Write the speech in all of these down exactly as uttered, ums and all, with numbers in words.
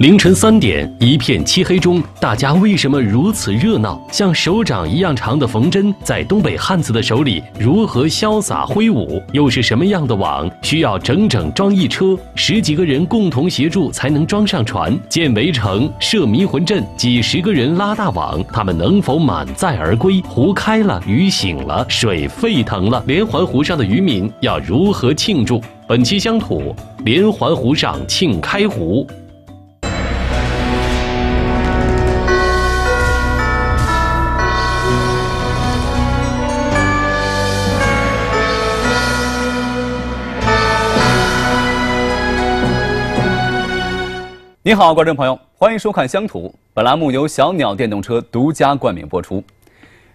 凌晨三点，一片漆黑中，大家为什么如此热闹？像手掌一样长的缝针，在东北汉子的手里如何潇洒挥舞？又是什么样的网需要整整装一车，十几个人共同协助才能装上船？建围城、设迷魂阵，几十个人拉大网，他们能否满载而归？湖开了，雨醒了，水沸腾了，连环湖上的渔民要如何庆祝？本期乡土，连环湖上庆开湖。 你好，观众朋友，欢迎收看《乡土》。本栏目由小鸟电动车独家冠名播出。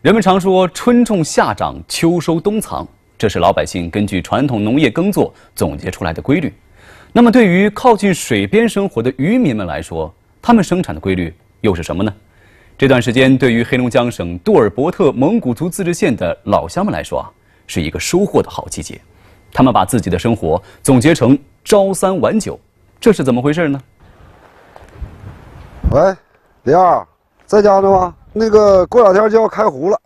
人们常说春种夏长，秋收冬藏，这是老百姓根据传统农业耕作总结出来的规律。那么，对于靠近水边生活的渔民们来说，他们生产的规律又是什么呢？这段时间，对于黑龙江省杜尔伯特蒙古族自治县的老乡们来说啊，是一个收获的好季节。他们把自己的生活总结成朝三晚九，这是怎么回事呢？ 喂，林二，在家呢吗？那个过两天就要开湖了，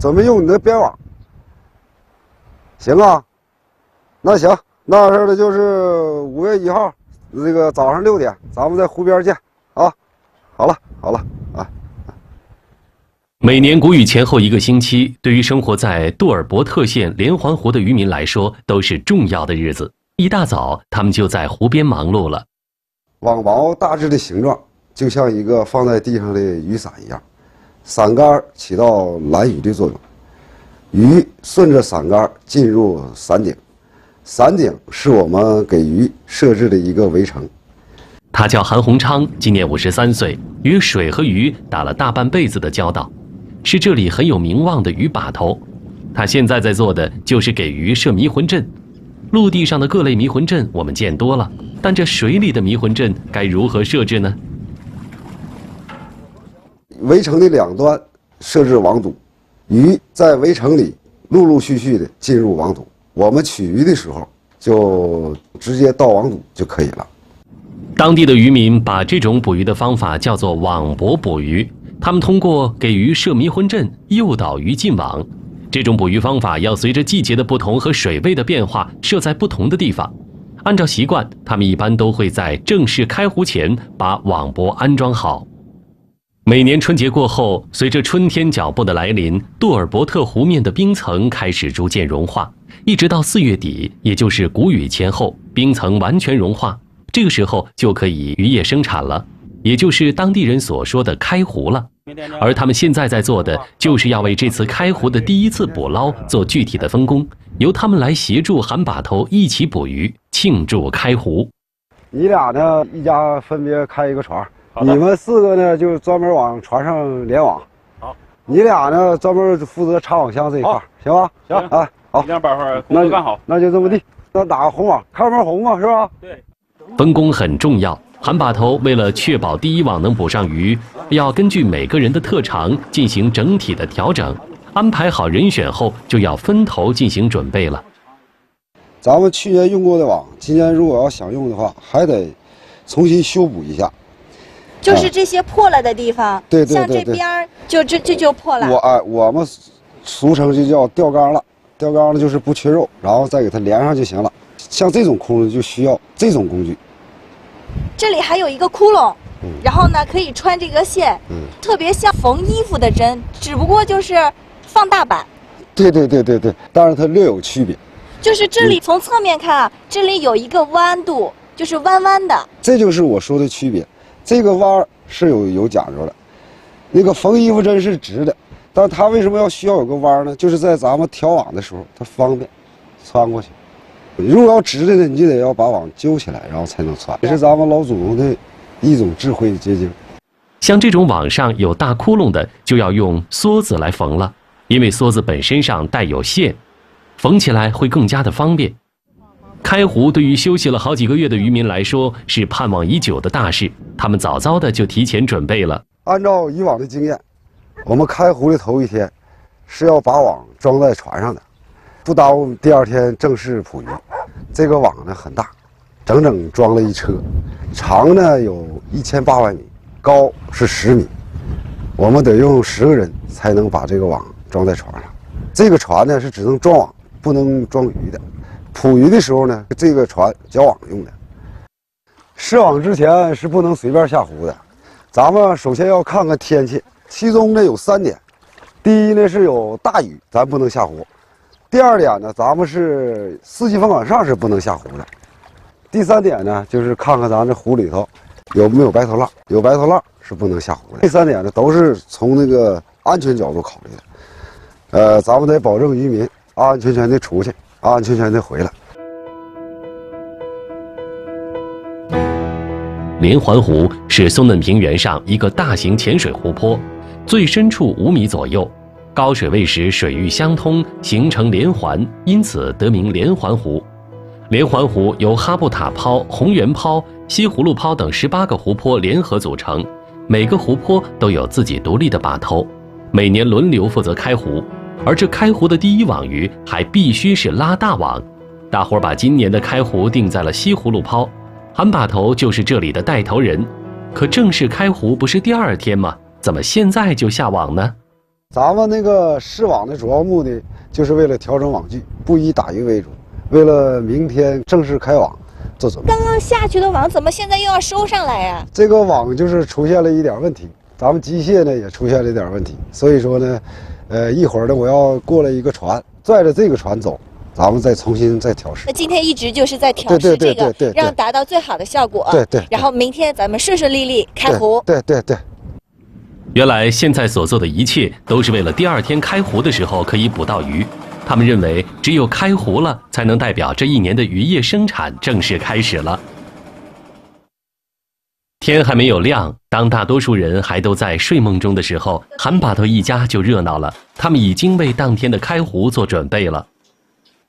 准备用你的编网。行啊，那行，那事的就是五月一号，那个早上六点，咱们在湖边见啊。好了，好了啊。 每年谷雨前后一个星期，对于生活在杜尔伯特县连环湖的渔民来说，都是重要的日子。一大早，他们就在湖边忙碌了。网毛大致的形状 就像一个放在地上的雨伞一样，伞杆起到拦雨的作用，鱼顺着伞杆进入伞顶，伞顶是我们给鱼设置的一个围城。他叫韩洪昌，今年五十三岁，与水和鱼打了大半辈子的交道，是这里很有名望的鱼把头。他现在在做的就是给鱼设迷魂阵。 陆地上的各类迷魂阵我们见多了，但这水里的迷魂阵该如何设置呢？ 围城的两端设置网堵，鱼在围城里陆陆续续的进入网堵。我们取鱼的时候就直接到网堵就可以了。当地的渔民把这种捕鱼的方法叫做网泊捕鱼，他们通过给鱼设迷魂阵诱导鱼进网。这种捕鱼方法要随着季节的不同和水位的变化设在不同的地方。按照习惯，他们一般都会在正式开湖前把网泊安装好。 每年春节过后，随着春天脚步的来临，杜尔伯特湖面的冰层开始逐渐融化，一直到四月底，也就是谷雨前后，冰层完全融化，这个时候就可以渔业生产了，也就是当地人所说的开湖了。而他们现在在做的，就是要为这次开湖的第一次捕捞做具体的分工，由他们来协助韩把头一起捕鱼，庆祝开湖。你俩呢，一家分别开一个船。 你们四个呢，就专门往船上联网。好，你俩呢，专门负责插网箱这一块，行吧？行啊，好，一定把活工作干好。那就这么地，那打个红网，看门红嘛，是吧？对，分工很重要。韩把头为了确保第一网能捕上鱼，要根据每个人的特长进行整体的调整，安排好人选后，就要分头进行准备了。咱们去年用过的网，今年如果要想用的话，还得重新修补一下。 就是这些破了的地方，对对对对，像这边儿就这这就破了。我哎，我们俗称就叫钓竿了，钓竿了就是不缺肉，然后再给它连上就行了。像这种窟窿就需要这种工具。这里还有一个窟窿，嗯、然后呢可以穿这个线，嗯、特别像缝衣服的针，只不过就是放大版。对对对对对，但是它略有区别。就是这里从侧面看啊，这里有一个弯度，就是弯弯的。这就是我说的区别。 这个弯是有有讲究的，那个缝衣服针是直的，但它为什么要需要有个弯呢？就是在咱们挑网的时候，它方便穿过去。如果要直的呢，你就得要把网揪起来，然后才能穿。也是咱们老祖宗的一种智慧的结晶。像这种网上有大窟窿的，就要用梭子来缝了，因为梭子本身上带有线，缝起来会更加的方便。开湖对于休息了好几个月的渔民来说是盼望已久的大事，他们早早的就提前准备了。按照以往的经验，我们开湖的头一天是要把网装在船上的，不耽误第二天正式捕鱼。这个网呢很大，整整装了一车，长呢有一千八百米，高是十米，我们得用十个人才能把这个网装在船上。这个船呢是只能装网，不能装鱼的。捕鱼的时候呢，这个船绞网用的。设网之前是不能随便下湖的，咱们首先要看看天气，其中呢有三点。 第一呢是有大雨，咱不能下湖；第二点呢，咱们是四级风往上是不能下湖的；第三点呢，就是看看咱这湖里头有没有白头浪，有白头浪是不能下湖的。这三点呢都是从那个安全角度考虑的，呃，咱们得保证渔民安安全全的出去，安安全全的回来。连环湖是松嫩平原上一个大型浅水湖泊。 最深处五米左右，高水位时水域相通，形成连环，因此得名连环湖。连环湖由哈布塔泡、红原泡、西葫芦泡等十八个湖泊联合组成，每个湖泊都有自己独立的把头，每年轮流负责开湖。而这开湖的第一网鱼还必须是拉大网。大伙儿把今年的开湖定在了西葫芦泡，韩把头就是这里的带头人。可正式开湖不是第二天吗？ 怎么现在就下网呢？咱们那个试网的主要目的就是为了调整网距，不以打鱼为主，为了明天正式开网做准备。刚刚下去的网怎么现在又要收上来呀、啊？这个网就是出现了一点问题，咱们机械呢也出现了一点问题，所以说呢，呃，一会儿呢我要过来一个船，拽着这个船走，咱们再重新再调试。那今天一直就是在调试这个，让达到最好的效果。对 对, 对。然后明天咱们顺顺利利开湖。对对 对, 对。 原来现在所做的一切都是为了第二天开湖的时候可以捕到鱼。他们认为只有开湖了，才能代表这一年的渔业生产正式开始了。天还没有亮，当大多数人还都在睡梦中的时候，韩把头一家就热闹了。他们已经为当天的开湖做准备了。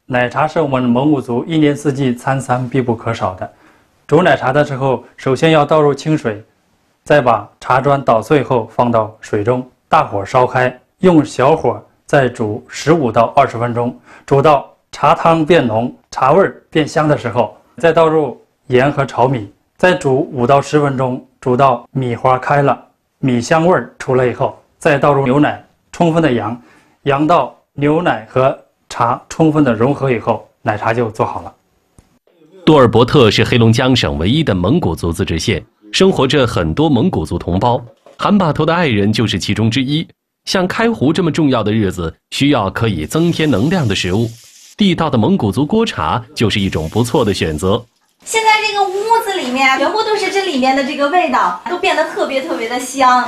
奶茶是我们蒙古族一年四季三餐必不可少的。煮奶茶的时候，首先要倒入清水。 再把茶砖捣碎后放到水中，大火烧开，用小火再煮十五到二十分钟，煮到茶汤变浓、茶味变香的时候，再倒入盐和炒米，再煮五到十分钟，煮到米花开了、米香味出来以后，再倒入牛奶，充分的扬，扬到牛奶和茶充分的融合以后，奶茶就做好了。杜尔伯特是黑龙江省唯一的蒙古族自治县。 生活着很多蒙古族同胞，韩把头的爱人就是其中之一。像开湖这么重要的日子，需要可以增添能量的食物，地道的蒙古族锅茶就是一种不错的选择。现在这个屋子里面全部都是这里面的这个味道，都变得特别特别的香。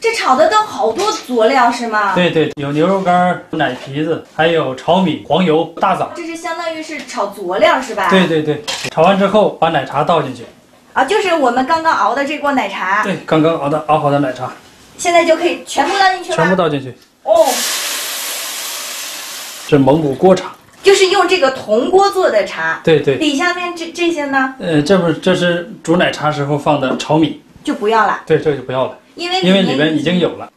这炒的都好多佐料是吗？对对，有牛肉干、奶皮子，还有炒米、黄油、大枣。这是相当于是炒佐料是吧？对对对，炒完之后把奶茶倒进去。 啊，就是我们刚刚熬的这锅奶茶。对，刚刚熬的熬好的奶茶，现在就可以全部倒进去了。全部倒进去。哦，是蒙古锅茶，就是用这个铜锅做的茶。对对。底下面这这些呢？呃，这不这是煮奶茶时候放的炒米，就不要了。对，这就不要了，因为因为里面已经有了。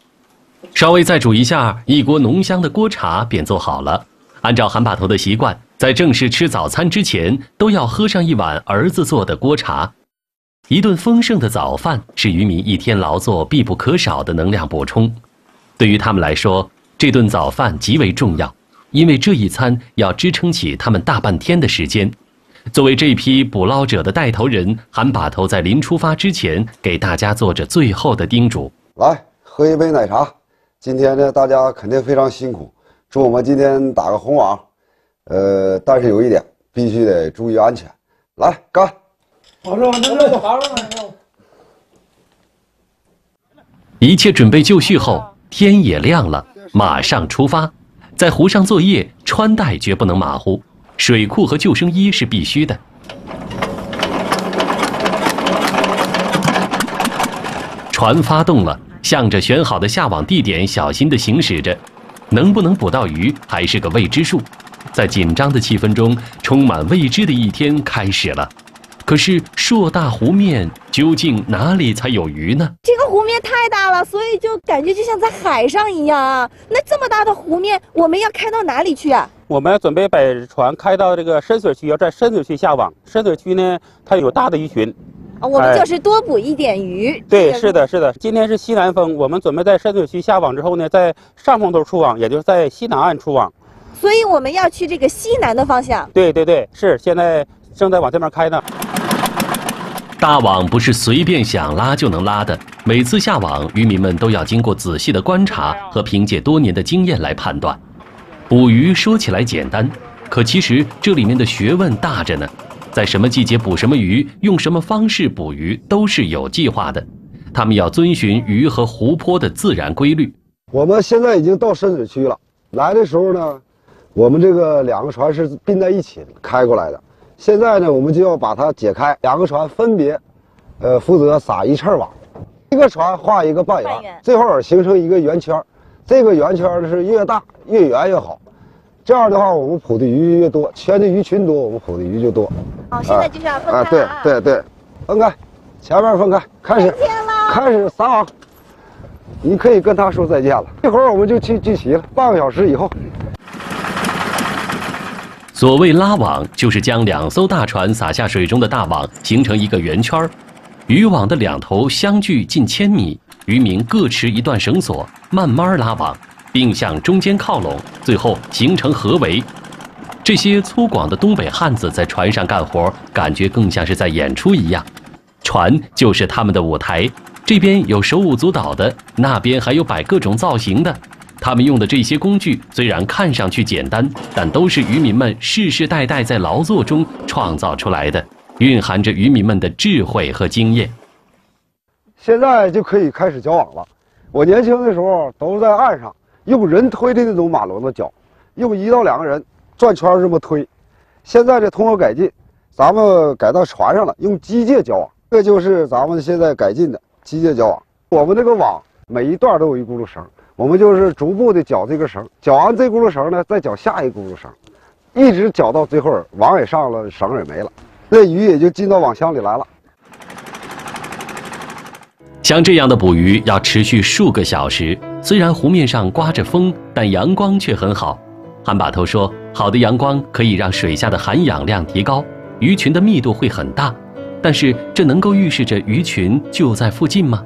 稍微再煮一下，一锅浓香的锅茶便做好了。按照韩把头的习惯，在正式吃早餐之前，都要喝上一碗儿子做的锅茶。 一顿丰盛的早饭是渔民一天劳作必不可少的能量补充，对于他们来说，这顿早饭极为重要，因为这一餐要支撑起他们大半天的时间。作为这批捕捞者的带头人，韩把头在临出发之前给大家做着最后的叮嘱：来喝一杯奶茶。今天呢，大家肯定非常辛苦，祝我们今天打个红网。呃，但是有一点，必须得注意安全。来，干！ 往上，往上，往上，往上！一切准备就绪后，天也亮了，马上出发。在湖上作业，穿戴绝不能马虎，水裤和救生衣是必须的。船发动了，向着选好的下网地点小心地行驶着，能不能捕到鱼还是个未知数。在紧张的气氛中，充满未知的一天开始了。 可是硕大湖面究竟哪里才有鱼呢？这个湖面太大了，所以就感觉就像在海上一样啊！那这么大的湖面，我们要开到哪里去啊？我们准备把船开到这个深水区，要在深水区下网。深水区呢，它有大的鱼群，哦，我们就是多捕一点鱼。哎、对，是的，是的。今天是西南风，我们准备在深水区下网之后呢，在上风头出网，也就是在西南岸出网。所以我们要去这个西南的方向。对对对，是，现在正在往这边开呢。 大网不是随便想拉就能拉的，每次下网，渔民们都要经过仔细的观察和凭借多年的经验来判断。捕鱼说起来简单，可其实这里面的学问大着呢。在什么季节捕什么鱼，用什么方式捕鱼，都是有计划的。他们要遵循鱼和湖泊的自然规律。我们现在已经到深水区了，来的时候呢，我们这个两个船是并在一起开过来的。 现在呢，我们就要把它解开，两个船分别，呃，负责撒一圈网，一个船画一个半圆，最后形成一个圆圈，这个圆圈是越大越圆越好，这样的话我们捕的鱼越多，圈的鱼群多，我们捕的鱼就多。哦，现在就是要分开啊！对对对，分开，前面分开，开始，开始撒网，你可以跟他说再见了。一会儿我们就去聚齐了，半个小时以后。 所谓拉网，就是将两艘大船撒下水中的大网，形成一个圆圈。渔网的两头相距近千米，渔民各持一段绳索，慢慢拉网，并向中间靠拢，最后形成合围。这些粗犷的东北汉子在船上干活，感觉更像是在演出一样。船就是他们的舞台，这边有手舞足蹈的，那边还有摆各种造型的。 他们用的这些工具虽然看上去简单，但都是渔民们世世代代在劳作中创造出来的，蕴含着渔民们的智慧和经验。现在就可以开始绞网了。我年轻的时候都在岸上用人推的那种马轮子绞，用一到两个人转圈这么推。现在这通过改进，咱们改到船上了，用机械绞网。这就是咱们现在改进的机械绞网。我们这个网每一段都有一轱辘绳。 我们就是逐步的绞这个绳，绞完这轱辘绳呢，再绞下一轱辘绳，一直绞到最后，网也上了，绳也没了，那鱼也就进到网箱里来了。像这样的捕鱼要持续数个小时，虽然湖面上刮着风，但阳光却很好。韩把头说，好的阳光可以让水下的含氧量提高，鱼群的密度会很大，但是这能够预示着鱼群就在附近吗？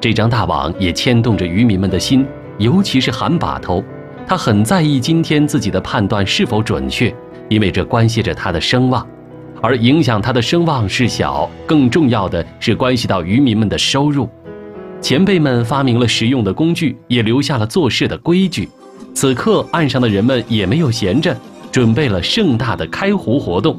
这张大网也牵动着渔民们的心。 尤其是韩把头，他很在意今天自己的判断是否准确，因为这关系着他的声望，而影响他的声望是小，更重要的是关系到渔民们的收入。前辈们发明了实用的工具，也留下了做事的规矩。此刻，岸上的人们也没有闲着，准备了盛大的开湖活动。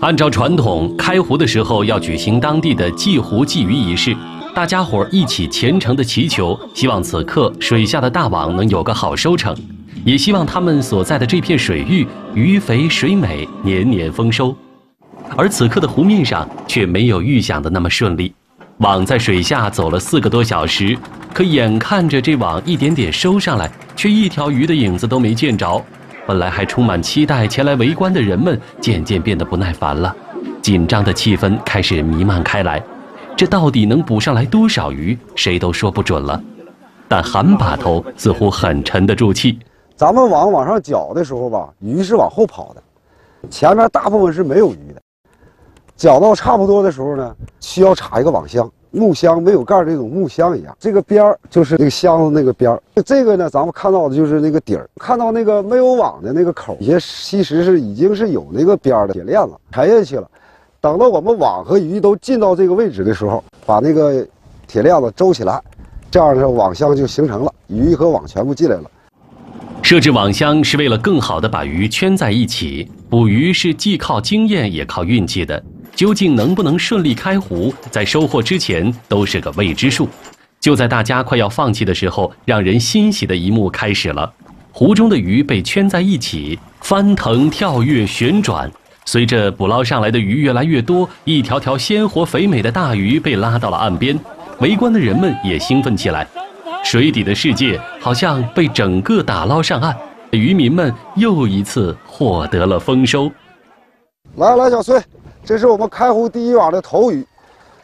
按照传统，开湖的时候要举行当地的祭湖祭鱼仪式，大家伙一起虔诚的祈求，希望此刻水下的大网能有个好收成，也希望他们所在的这片水域鱼肥水美，年年丰收。 而此刻的湖面上却没有预想的那么顺利，网在水下走了四个多小时，可眼看着这网一点点收上来，却一条鱼的影子都没见着。本来还充满期待前来围观的人们，渐渐变得不耐烦了，紧张的气氛开始弥漫开来。这到底能捕上来多少鱼，谁都说不准了。但韩把头似乎很沉得住气。咱们网往上绞的时候吧，鱼是往后跑的，前面大部分是没有鱼的。 绞到差不多的时候呢，需要插一个网箱，木箱没有盖这种木箱一样，这个边儿就是那个箱子那个边儿。这个呢，咱们看到的就是那个底儿，看到那个没有网的那个口，也其实是已经是有那个边儿的铁链子缠下去了。等到我们网和鱼都进到这个位置的时候，把那个铁链子周起来，这样的网箱就形成了，鱼和网全部进来了。 设置网箱是为了更好地把鱼圈在一起。捕鱼是既靠经验也靠运气的，究竟能不能顺利开湖，在收获之前都是个未知数。就在大家快要放弃的时候，让人欣喜的一幕开始了：湖中的鱼被圈在一起，翻腾、跳跃、旋转。随着捕捞上来的鱼越来越多，一条条鲜活肥美的大鱼被拉到了岸边，围观的人们也兴奋起来。 水底的世界好像被整个打捞上岸，渔民们又一次获得了丰收。来来，小崔，这是我们开湖第一网的头鱼。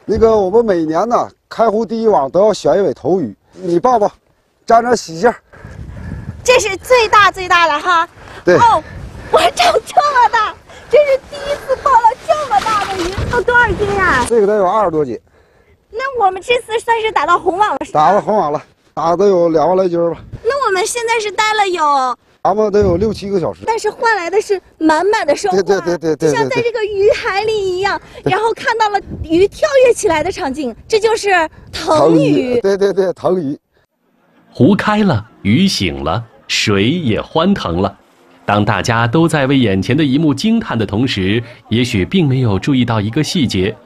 那个我们每年呢，开湖第一网都要选一尾头鱼。你抱抱，沾沾喜庆。这是最大最大的哈。对。哦，我长这么大，这是第一次抱了这么大的鱼，都多少斤啊？这个得有二十多斤。那我们这次算是打到红网了。打到红网了，打得有两万来斤吧。那我们现在是待了有。 咱们得有六七个小时，但是换来的是满满的收获，对对对对，就像在这个鱼海里一样，然后看到了鱼跳跃起来的场景，这就是腾鱼。对对对，腾鱼。湖开了，鱼醒了，水也欢腾了。当大家都在为眼前的一幕惊叹的同时，也许并没有注意到一个细节：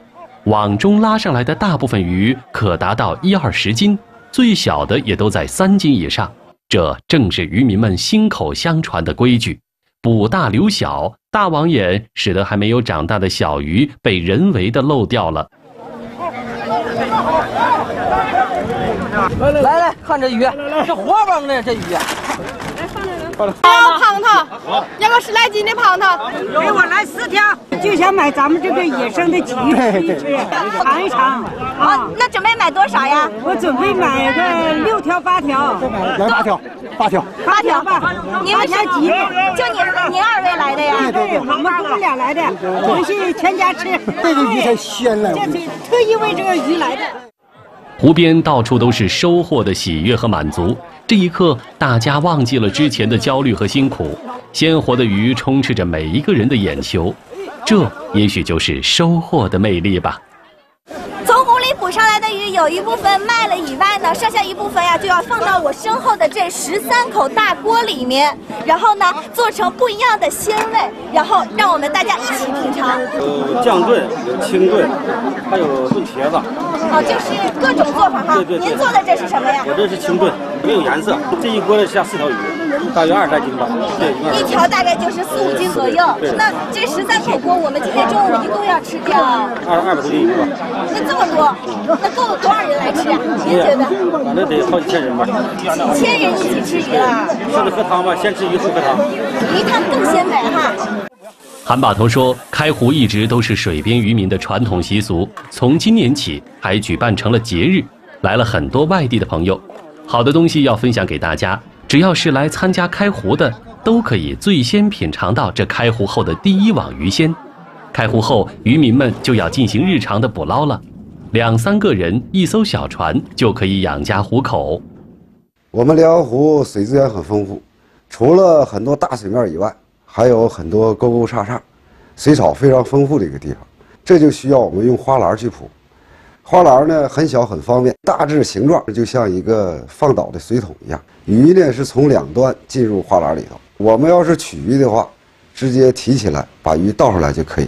网中拉上来的大部分鱼可达到一二十斤，最小的也都在三斤以上。 这正是渔民们心口相传的规矩，捕大留小，大网眼使得还没有长大的小鱼被人为的漏掉了。来来来，看这鱼，这活蹦的这鱼。来放这个。要胖头，要个十来斤的胖头，给我来四条。就想买咱们这个野生的鲫鱼，尝一尝。啊，那准备买多少呀？我准备买个六条八条。来八条，八条，八条吧。您们是几？就您您二位来的呀？对对对，我们哥俩来的，我们是全家吃。这个鱼才鲜呢，这是特意为这个鱼来的。 湖边到处都是收获的喜悦和满足，这一刻，大家忘记了之前的焦虑和辛苦。鲜活的鱼充斥着每一个人的眼球，这也许就是收获的魅力吧。从湖里捕上来的鱼，有一部分卖了以外呢，剩下一部分呀、啊、就要放到我身后的这十三口大锅里面，然后呢做成不一样的鲜味，然后让我们大家一起品尝。有酱炖，有清炖，还有炖茄子。 哦，就是各种做法哈。对对对，您做的这是什么呀？我这是清炖，没有颜色。这一锅下四条鱼，大约二十来斤吧。对，一条大概就是四五斤左右。那这十三口锅，我们今天中午一共要吃掉二二百多斤鱼吧。那这么多，那够多少人来吃呀？您觉得？那得好几千人吧。几千人一起吃鱼啊？上次喝汤吧，先吃鱼后喝汤。鱼汤更鲜美哈。 韩把头说：“开湖一直都是水边渔民的传统习俗，从今年起还举办成了节日，来了很多外地的朋友。好的东西要分享给大家，只要是来参加开湖的，都可以最先品尝到这开湖后的第一网鱼鲜。开湖后，渔民们就要进行日常的捕捞了，两三个人一艘小船就可以养家糊口。我们辽阳湖水资源很丰富，除了很多大水面以外。” 还有很多沟沟叉叉，水草非常丰富的一个地方，这就需要我们用花篮去捕。花篮呢很小很方便，大致形状就像一个放倒的水桶一样。鱼呢是从两端进入花篮里头。我们要是取鱼的话，直接提起来把鱼倒出来就可以。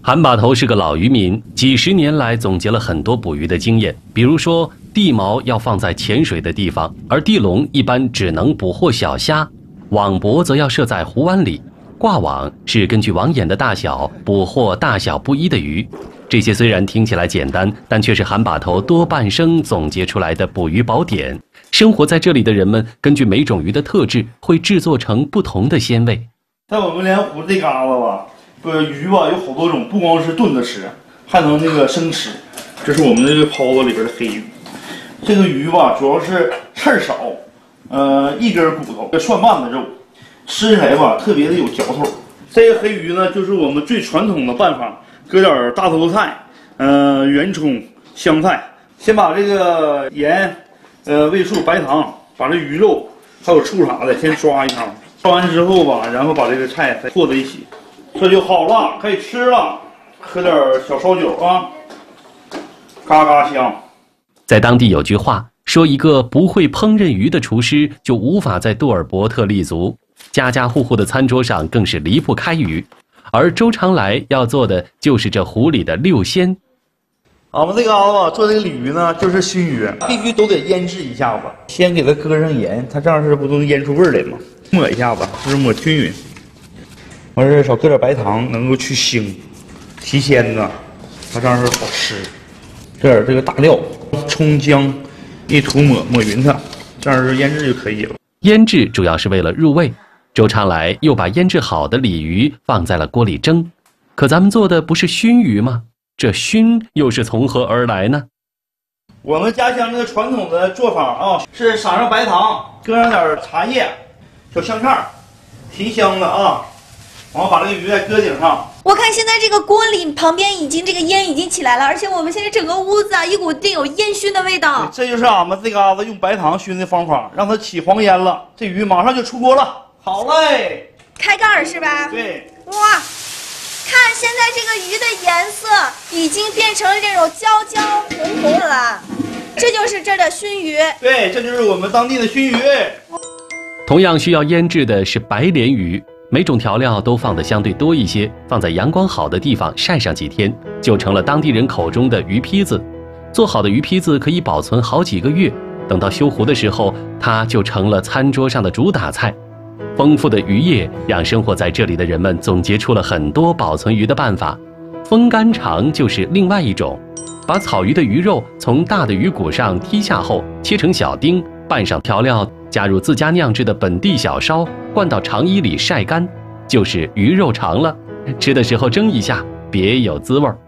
韩把头是个老渔民，几十年来总结了很多捕鱼的经验，比如说地锚要放在浅水的地方，而地笼一般只能捕获小虾。 网泊则要设在湖湾里，挂网是根据网眼的大小捕获大小不一的鱼。这些虽然听起来简单，但却是韩把头多半生总结出来的捕鱼宝典。生活在这里的人们，根据每种鱼的特质，会制作成不同的鲜味。在我们莲湖这旮旯吧，呃，鱼吧有好多种，不光是炖着吃，还能那个生吃。这是我们这个泡子里边的黑鱼，这个鱼吧主要是刺儿少。 呃，一根骨头，蒜瓣子肉，吃起来吧特别的有嚼头。这个黑鱼呢，就是我们最传统的办法，搁点大头菜，呃，圆葱、香菜，先把这个盐、呃，味素、白糖，把这鱼肉还有醋啥的先抓一下，抓完之后吧，然后把这个菜再和在一起，这就好了，可以吃了。喝点小烧酒啊，嘎嘎香。在当地有句话。 说一个不会烹饪鱼的厨师就无法在杜尔伯特立足，家家户户的餐桌上更是离不开鱼，而周长来要做的就是这湖里的六鲜。俺们这旮旯吧，做这个鲤鱼呢，就是熏鱼，必须都得腌制一下子，先给它搁上盐，它这样是不都能腌出味来吗？抹一下子，就是抹均匀。完事少搁点白糖，能够去腥，提鲜呢，它这样是好吃。这点这个大料，葱姜。 一涂抹抹匀它，这样是腌制就可以了。腌制主要是为了入味。周长来又把腌制好的鲤鱼放在了锅里蒸，可咱们做的不是熏鱼吗？这熏又是从何而来呢？我们家乡的传统的做法啊，是撒上白糖，搁上点茶叶、小香菜，提香了啊。 然后把这个鱼再搁顶上。我看现在这个锅里旁边已经这个烟已经起来了，而且我们现在整个屋子啊一股这有烟熏的味道。这就是俺们这嘎子用白糖熏的方法，让它起黄烟了，这鱼马上就出锅了。好嘞，开盖是吧？对。哇，看现在这个鱼的颜色已经变成了这种焦焦红红了，这就是这儿的熏鱼。对，这就是我们当地的熏鱼。同样需要腌制的是白鲢鱼。 每种调料都放的相对多一些，放在阳光好的地方晒上几天，就成了当地人口中的鱼坯子。做好的鱼坯子可以保存好几个月，等到修湖的时候，它就成了餐桌上的主打菜。丰富的渔业让生活在这里的人们总结出了很多保存鱼的办法。风干肠就是另外一种，把草鱼的鱼肉从大的鱼骨上剔下后，切成小丁，拌上调料。 加入自家酿制的本地小烧，灌到肠衣里晒干，就是鱼肉肠了。吃的时候蒸一下，别有滋味儿。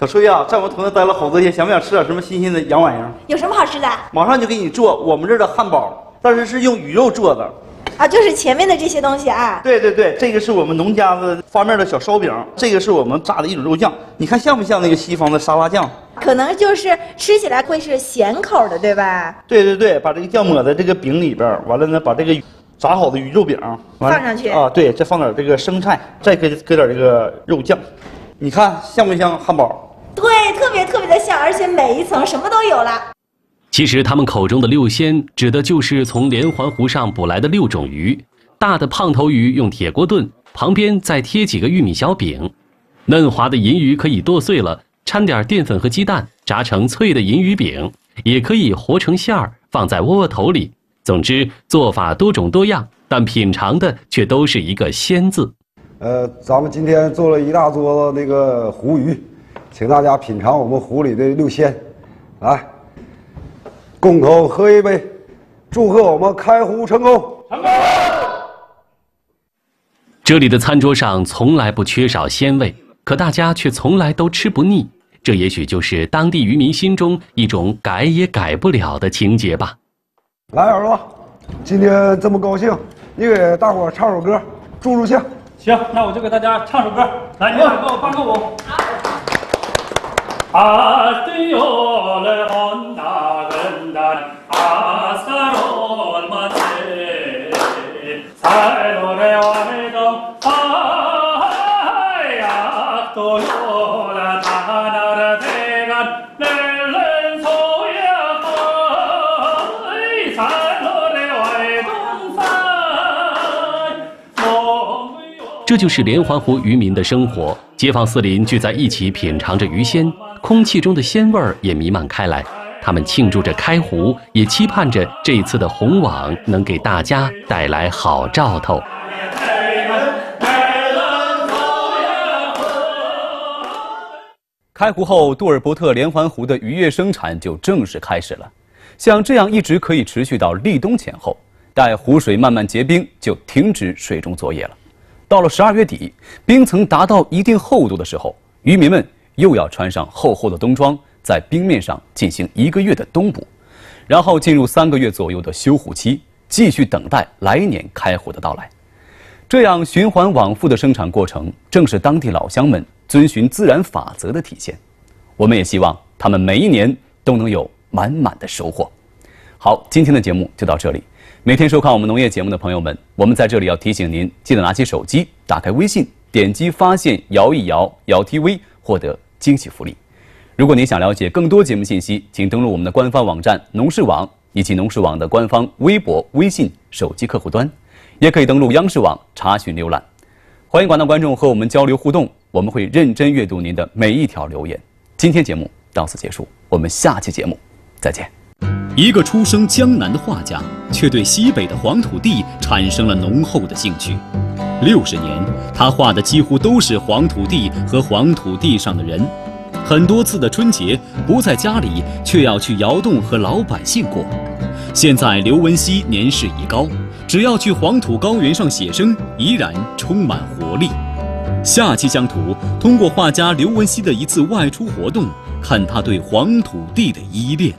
小崔啊，在我们屯子待了好多天，想不想吃点什么新鲜的洋玩意儿？有什么好吃的？马上就给你做我们这儿的汉堡，但是是用鱼肉做的。啊，就是前面的这些东西啊。对对对，这个是我们农家的发面的小烧饼，这个是我们炸的一种肉酱，你看像不像那个西方的沙拉酱？ 可能就是吃起来会是咸口的，对吧？对对对，把这个酱抹在这个饼里边，完了呢，把这个炸好的鱼肉饼放上去啊，对，再放点这个生菜，再搁搁点这个肉酱，你看像不像汉堡？对，特别特别的像，而且每一层什么都有了。其实他们口中的六鲜，指的就是从连环湖上捕来的六种鱼，大的胖头鱼用铁锅炖，旁边再贴几个玉米小饼，嫩滑的银鱼可以剁碎了。 掺点淀粉和鸡蛋，炸成脆的银鱼饼，也可以和成馅儿，放在窝窝头里。总之，做法多种多样，但品尝的却都是一个“鲜”字。呃，咱们今天做了一大桌子那个湖鱼，请大家品尝我们湖里的六鲜，来，共同喝一杯，祝贺我们开湖成功！成功！这里的餐桌上从来不缺少鲜味。 可大家却从来都吃不腻，这也许就是当地渔民心中一种改也改不了的情结吧。来，儿子，今天这么高兴，你给大伙唱首歌助助兴。行，那我就给大家唱首歌。来，你们给我伴个舞。啊，对哟，来看那人呐，啊，萨罗马切，萨罗嘞哇嘞个啊。 这就是连环湖渔民的生活，街坊四邻聚在一起品尝着鱼鲜，空气中的鲜味儿也弥漫开来。他们庆祝着开湖，也期盼着这一次的红网能给大家带来好兆头。 开湖后，杜尔伯特连环湖的渔业生产就正式开始了。像这样一直可以持续到立冬前后，待湖水慢慢结冰，就停止水中作业了。到了十二月底，冰层达到一定厚度的时候，渔民们又要穿上厚厚的冬装，在冰面上进行一个月的冬捕，然后进入三个月左右的休湖期，继续等待来年开湖的到来。这样循环往复的生产过程，正是当地老乡们 遵循自然法则的体现，我们也希望他们每一年都能有满满的收获。好，今天的节目就到这里。每天收看我们农业节目的朋友们，我们在这里要提醒您，记得拿起手机，打开微信，点击发现，摇一摇，摇 T V， 获得惊喜福利。如果您想了解更多节目信息，请登录我们的官方网站农视网以及农视网的官方微博、微信、手机客户端，也可以登录央视网查询浏览。欢迎广大观众和我们交流互动。 我们会认真阅读您的每一条留言。今天节目到此结束，我们下期节目再见。一个出生江南的画家，却对西北的黄土地产生了浓厚的兴趣。六十年，他画的几乎都是黄土地和黄土地上的人。很多次的春节不在家里，却要去窑洞和老百姓过。现在刘文熙年事已高，只要去黄土高原上写生，依然充满活力。下期乡土，通过画家刘文熙的一次外出活动，看他对黄土地的依恋。